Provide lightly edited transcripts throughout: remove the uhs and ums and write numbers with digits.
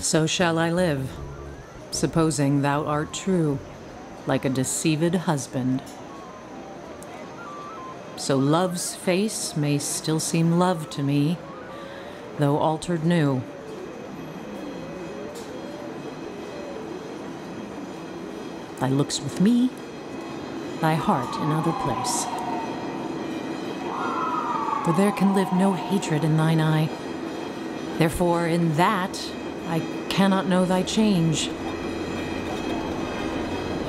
So shall I live, supposing thou art true, like a deceived husband. So love's face may still seem love to me, though altered new. Thy looks with me, thy heart in other place. For there can live no hatred in thine eye, therefore in that I cannot know thy change.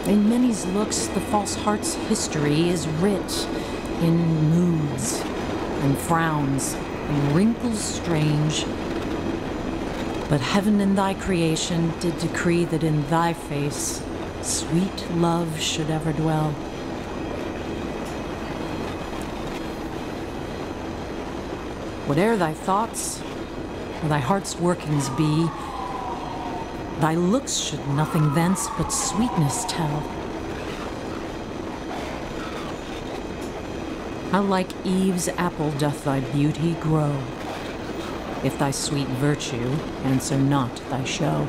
In many's looks, the false heart's history is writ in moods and frowns and wrinkles strange. But heaven in thy creation did decree that in thy face sweet love should ever dwell. Whate'er thy thoughts or thy heart's workings be, thy looks should nothing thence but sweetness tell. How like Eve's apple doth thy beauty grow, if thy sweet virtue answer not thy show.